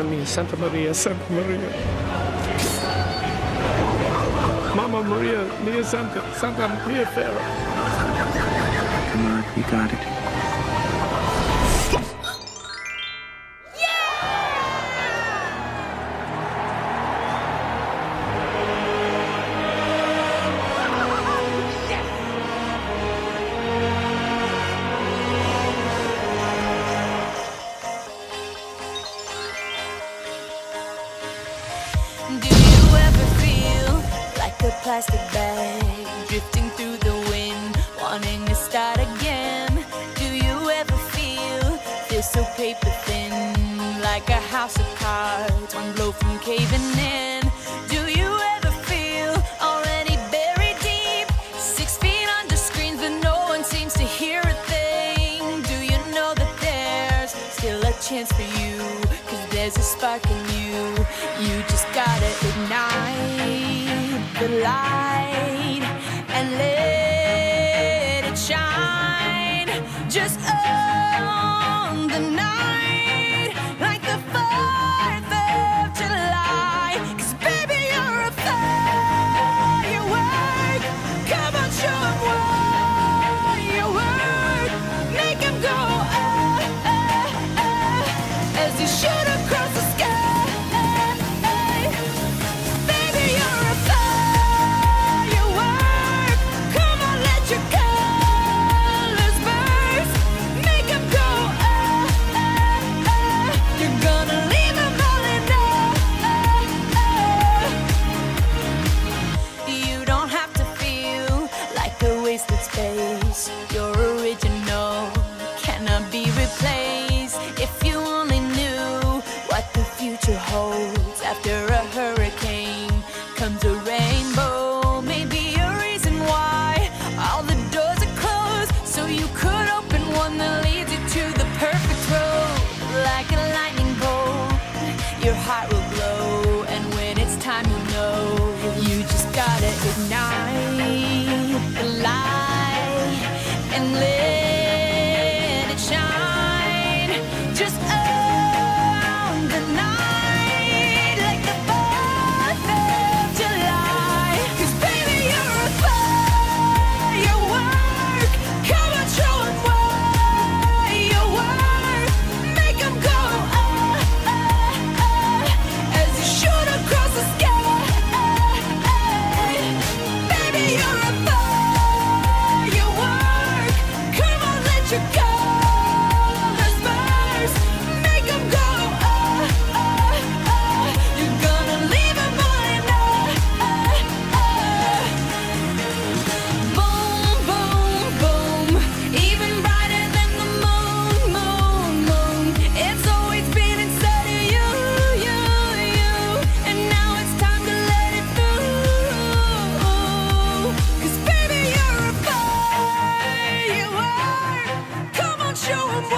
Mamma mia, Santa Maria, Santa Maria. Mamma Maria, Mia Santa, Santa Maria Farah. Come on, you got it. Plastic bag, drifting through the wind, wanting to start again. Do you ever feel so paper thin, like a house of cards, one blow from caving in? Do you ever feel already buried deep, 6 feet under screens, but no one seems to hear a thing? Do you know that there's still a chance for you, 'cause there's a spark in you, you just gotta ignite the light and let it shine. Just own the night like the 4th of July. 'Cause baby, you're a firework. Come on, show 'em what you're worth. Make 'em go as you shoot across the sky. You're original, cannot be replaced. If you only knew what the future holds, after a hurricane comes a rainbow. Maybe a reason why all the doors are closed, so you could open one that leads you to the perfect road. Like a lightning bolt, your heart will glow, and when it's time you'll know, you just gotta ignite the light and let it shine. Just own the night like the 4th of July. 'Cause baby, you're a firework. Come on, show 'em what you're worth. Make 'em go as you shoot across the sky. Baby, you're a firework. Your colors burst, make 'em go, you're gonna leave 'em all in awe. Boom, boom, boom, even brighter than the moon, moon, moon. It's always been inside of you, you, you, and now it's time to let it through. 'Cause baby, you're a firework. Show 'em.